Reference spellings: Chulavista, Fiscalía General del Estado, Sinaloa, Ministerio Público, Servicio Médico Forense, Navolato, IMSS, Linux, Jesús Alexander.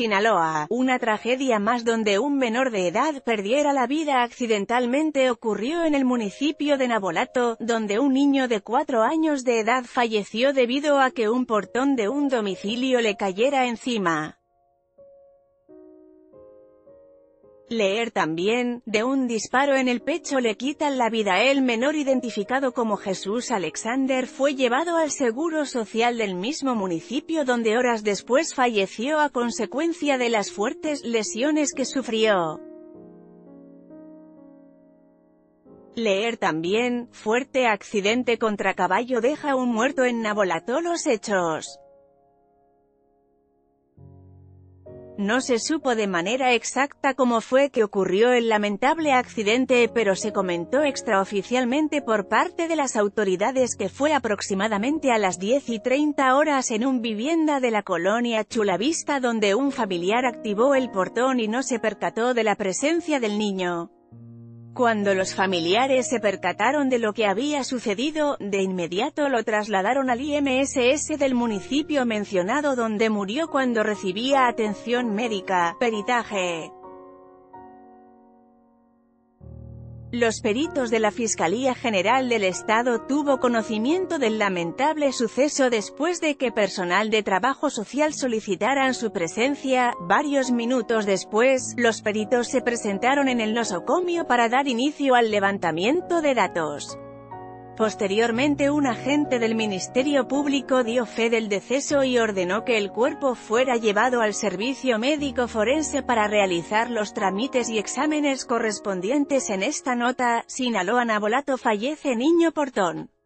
Sinaloa, una tragedia más donde un menor de edad perdiera la vida accidentalmente ocurrió en el municipio de Navolato, donde un niño de 4 años de edad falleció debido a que un portón de un domicilio le cayera encima. Leer también, de un disparo en el pecho le quitan la vida. El menor, identificado como Jesús Alexander, fue llevado al Seguro Social del mismo municipio, donde horas después falleció a consecuencia de las fuertes lesiones que sufrió. Leer también, fuerte accidente contra caballo deja un muerto en Navolato. Los hechos no se supo de manera exacta cómo fue que ocurrió el lamentable accidente, pero se comentó extraoficialmente por parte de las autoridades que fue aproximadamente a las 10:30 en una vivienda de la colonia Chulavista, donde un familiar activó el portón y no se percató de la presencia del niño. Cuando los familiares se percataron de lo que había sucedido, de inmediato lo trasladaron al IMSS del municipio mencionado, donde murió cuando recibía atención médica. Peritaje. Los peritos de la Fiscalía General del Estado tuvo conocimiento del lamentable suceso después de que personal de trabajo social solicitaran su presencia. Varios minutos después, los peritos se presentaron en el nosocomio para dar inicio al levantamiento de datos. Posteriormente, un agente del Ministerio Público dio fe del deceso y ordenó que el cuerpo fuera llevado al Servicio Médico Forense para realizar los trámites y exámenes correspondientes. En esta nota, Sinaloa, Navolato, fallece niño portón.